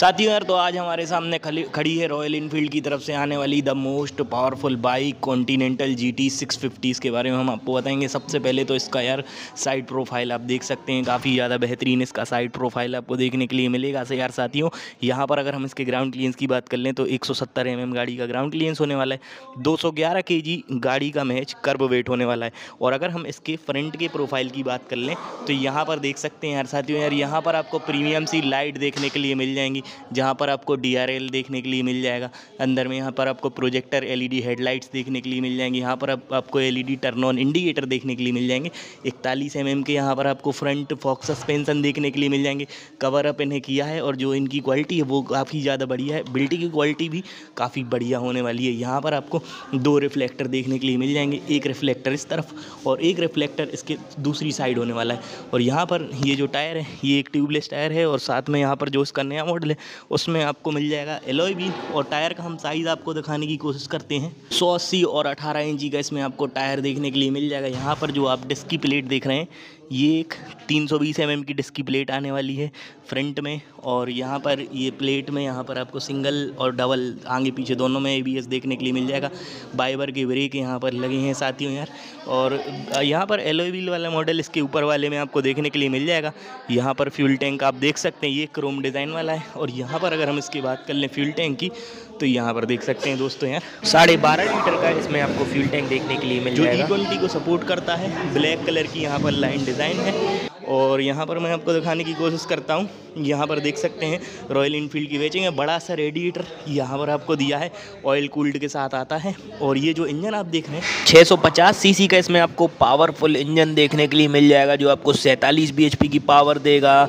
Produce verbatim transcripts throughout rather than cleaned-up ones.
साथियों यार, तो आज हमारे सामने खड़ी है रॉयल इनफील्ड की तरफ से आने वाली the most powerful bike Continental GT six fifty. इसके बारे में हम आपको बताएंगे। सबसे पहले तो इसका यार साइड प्रोफाइल आप देख सकते हैं, काफ़ी ज़्यादा बेहतरीन इसका साइड प्रोफाइल आपको देखने के लिए मिलेगा। से यार साथियों, यहाँ पर अगर हम इसके ग्राउंड क्लियरेंस की बात कर लें तो एक सौ सत्तर एम एम गाड़ी का ग्राउंड क्लियरेंस होने वाला है। दो सौ ग्यारह के जी गाड़ी का मैच कर्ब वेट होने वाला है। और अगर हम इसके फ्रंट के प्रोफाइल की बात कर लें तो यहाँ पर देख सकते हैं यार साथियों, यार यहाँ पर आपको प्रीमियम सी लाइट देखने के लिए मिल जाएंगी, जहाँ पर आपको डीआरएल देखने के लिए मिल जाएगा। अंदर में यहाँ पर आपको प्रोजेक्टर एलईडी हेडलाइट्स देखने के लिए मिल जाएंगी। यहाँ पर आप, आपको एलईडी टर्न ऑन इंडिकेटर देखने के लिए मिल जाएंगे। इकतालीस एम एम के यहाँ पर आपको फ्रंट फॉक्स सस्पेंसन देखने के लिए मिल जाएंगे। कवर अप इन्हें किया है और जो इनकी क्वालिटी है वो काफ़ी ज़्यादा बढ़िया है। बिल्टी की क्वालिटी भी काफ़ी बढ़िया होने वाली है। यहाँ पर आपको दो रिफ्लेक्टर देखने के लिए मिल जाएंगे, एक रिफ्लेक्टर इस तरफ और एक रिफ्लेक्टर इसके दूसरी साइड होने वाला है। और यहाँ पर ये जो टायर है ये एक ट्यूबलेस टायर है और साथ में यहाँ पर जो इसका नया मॉडल है उसमें आपको मिल जाएगा एलॉय व्हील। और टायर का हम साइज़ आपको दिखाने की कोशिश करते हैं, सौ अस्सी और अठारह इंची का इसमें आपको टायर देखने के लिए मिल जाएगा। यहाँ पर जो आप डिस्क की प्लेट देख रहे हैं ये एक तीन सौ बीस एमएम की डिस्क की प्लेट आने वाली है फ्रंट में। और यहाँ पर ये प्लेट में यहाँ पर आपको सिंगल और डबल आगे पीछे दोनों में एबीएस देखने के लिए मिल जाएगा। बाइबर के ब्रेक यहाँ पर लगे हैं साथियों यार। और यहाँ पर एलॉय व्हील वाला मॉडल इसके ऊपर वाले में आपको देखने के लिए मिल जाएगा। यहाँ पर फ्यूल टैंक आप देख सकते हैं, ये क्रोम डिज़ाइन वाला है। और यहाँ पर अगर हम इसकी बात कर लें फ्यूल टैंक की तो यहाँ पर देख सकते हैं दोस्तों यार, साढ़े बारह लीटर का इसमें आपको फ्यूल टैंक देखने के लिए मिल जाएगा, जो इक्वलिटी को सपोर्ट करता है। ब्लैक कलर की यहाँ पर लाइन डिज़ाइन है। और यहाँ पर मैं आपको दिखाने की कोशिश करता हूँ, यहाँ पर देख सकते हैं रॉयल इनफील्ड की वेचिंग है। बड़ा सा रेडिएटर यहाँ पर आपको दिया है, ऑयल कूल्ड के साथ आता है। और ये जो इंजन आप देख रहे हैं छह सौ पचास सीसी का इसमें आपको पावरफुल इंजन देखने के लिए मिल जाएगा, जो आपको सैंतालीस बीएचपी की पावर देगा।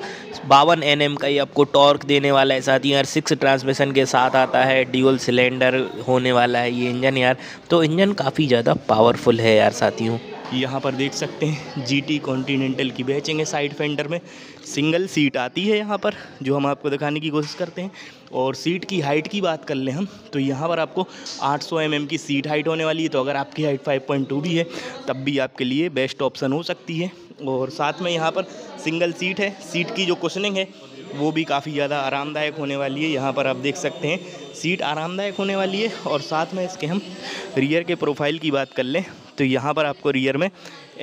बावन एनएम का ये आपको टॉर्क देने वाला है साथ ही यार। सिक्स ट्रांसमिशन के साथ आता है, ड्यूल सिलेंडर होने वाला है ये इंजन यार। तो इंजन काफ़ी ज़्यादा पावरफुल है यार साथियों। यहाँ पर देख सकते हैं जीटी कॉन्टीनेंटल की बैचिंग है। साइड फेंडर में सिंगल सीट आती है यहाँ पर, जो हम आपको दिखाने की कोशिश करते हैं। और सीट की हाइट की बात कर लें हम तो यहाँ पर आपको आठ सौ एमएम की सीट हाइट होने वाली है। तो अगर आपकी हाइट फाइव पॉइंट टू भी है तब भी आपके लिए बेस्ट ऑप्शन हो सकती है। और साथ में यहाँ पर सिंगल सीट है। सीट की जो कुशनिंग है वो भी काफ़ी ज़्यादा आरामदायक होने वाली है। यहाँ पर आप देख सकते हैं सीट आरामदायक होने वाली है। और साथ में इसके हम रियर के प्रोफाइल की बात कर लें तो यहाँ पर आपको रियर में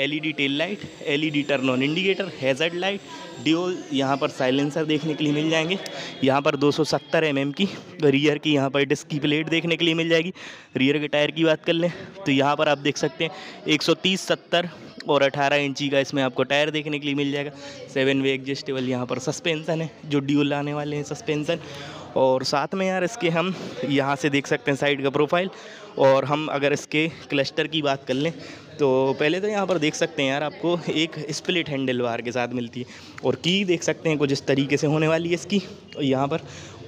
LED tail light, LED turn on indicator, hazard light, dual यहाँ पर साइलेंसर देखने के लिए मिल जाएंगे। यहाँ पर दो सौ सत्तर एमएम की रियर की यहाँ पर डिस्क की प्लेट देखने के लिए मिल जाएगी। रियर के टायर की बात कर लें तो यहाँ पर आप देख सकते हैं एक सौ तीस सत्तर और अठारह इंची का इसमें आपको टायर देखने के लिए मिल जाएगा। सेवन वे एडजस्टेबल यहाँ पर सस्पेंसन है, जो ड्यूल आने वाले हैं सस्पेंसन। और साथ में यार इसके हम यहाँ से देख सकते हैं साइड का प्रोफाइल। और हम अगर इसके क्लस्टर की बात कर लें तो पहले तो यहाँ पर देख सकते हैं यार आपको एक स्प्लिट हैंडल बार के साथ मिलती है। और की देख सकते हैं कुछ इस तरीके से होने वाली है इसकी यहाँ पर।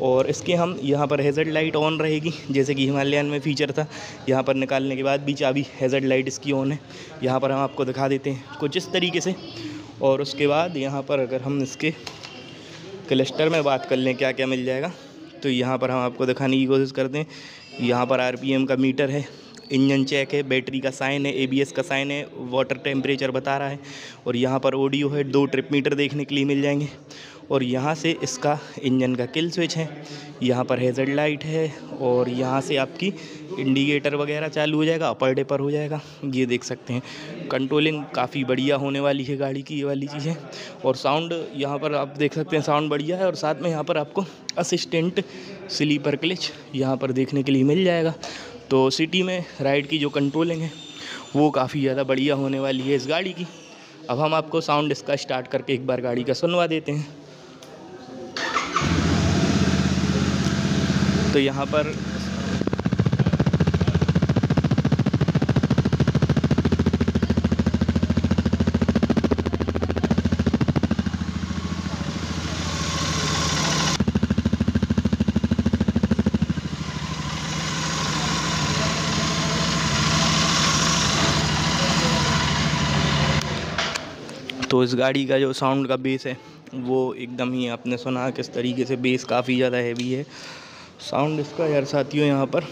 और इसके हम यहाँ पर हैजर्ड लाइट ऑन रहेगी, जैसे कि हिमालयन में फ़ीचर था। यहाँ पर निकालने के बाद भी चाबी हैजर्ड लाइट इसकी ऑन है। यहाँ पर हम आपको दिखा देते हैं कुछ इस तरीके से। और उसके बाद यहाँ पर अगर हम इसके क्लस्टर में बात कर लें क्या क्या मिल जाएगा तो यहाँ पर हम आपको दिखाने की कोशिश करते हैं। यहाँ पर आरपीएम का मीटर है, इंजन चेक है, बैटरी का साइन है, एबीएस का साइन है, वाटर टेम्परेचर बता रहा है। और यहाँ पर ऑडियो है, दो ट्रिप मीटर देखने के लिए मिल जाएंगे। और यहाँ से इसका इंजन का किल स्विच है, यहाँ पर हैजर्ड लाइट है। और यहाँ से आपकी इंडिकेटर वगैरह चालू हो जाएगा, अपर डेपर हो जाएगा, ये देख सकते हैं। कंट्रोलिंग काफ़ी बढ़िया होने वाली है गाड़ी की, ये वाली चीज़ें। और साउंड यहाँ पर आप देख सकते हैं, साउंड बढ़िया है। और साथ में यहाँ पर आपको असिस्टेंट स्लीपर क्लच यहाँ पर देखने के लिए मिल जाएगा। तो सिटी में राइड की जो कंट्रोलिंग है वो काफ़ी ज़्यादा बढ़िया होने वाली है इस गाड़ी की। अब हम आपको साउंड इसका स्टार्ट करके एक बार गाड़ी का सुनवा देते हैं। तो यहाँ पर तो इस गाड़ी का जो साउंड का बेस है वो एकदम ही आपने सुना किस तरीके से, बेस काफ़ी ज़्यादा हैवी है साउंड इसका यार साथियों यहाँ पर।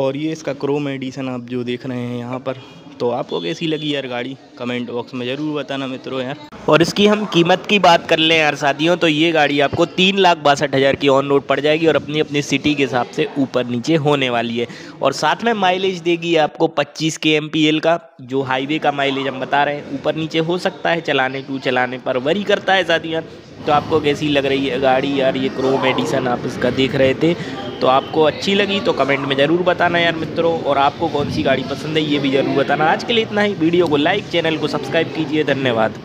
और ये इसका क्रोम एडिशन आप जो देख रहे हैं यहाँ पर। तो आपको कैसी लगी यार गाड़ी, कमेंट बॉक्स में ज़रूर बताना मित्रों यार। और इसकी हम कीमत की बात कर लें यार साथियों, तो ये गाड़ी आपको तीन लाख बासठ हज़ार की ऑन रोड पड़ जाएगी और अपनी अपनी सिटी के हिसाब से ऊपर नीचे होने वाली है। और साथ में माइलेज देगी आपको पच्चीस के एम पी एल का, जो हाईवे का माइलेज हम बता रहे हैं। ऊपर नीचे हो सकता है, चलाने टू चलाने पर वरी करता है साथियों। तो आपको कैसी लग रही है गाड़ी यार, ये क्रोम एडिशन आप इसका देख रहे थे, तो आपको अच्छी लगी तो कमेंट में ज़रूर बताना यार मित्रों, और आपको कौन सी गाड़ी पसंद है ये भी ज़रूर बताना। आज के लिए इतना ही, वीडियो को लाइक, चैनल को सब्सक्राइब कीजिए, धन्यवाद।